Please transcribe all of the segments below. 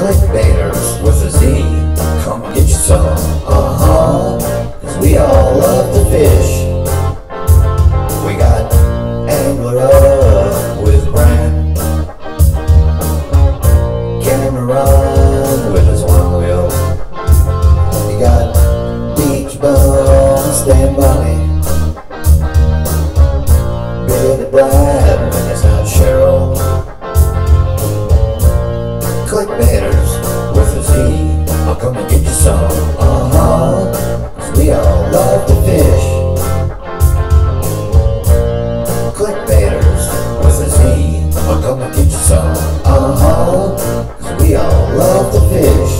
Clickbaiterz with a Z. Come get you some, cause we all love the fish. We got angler up with Brad, Cameron with his one wheel. We got beach bum, stand bunny, Billy the Brad when it's not Cheryl. Clickbaiterz with a Z, I'll come and get you some, cause we all love the fish. Clickbaiterz with a Z, I'll come and get you some, cause we all love the fish.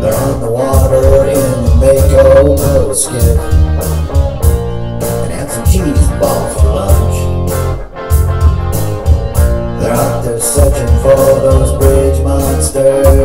They're on the water in the Mako boat skip, and had some cheese balls for lunch. They're out there searching for those bridge monsters.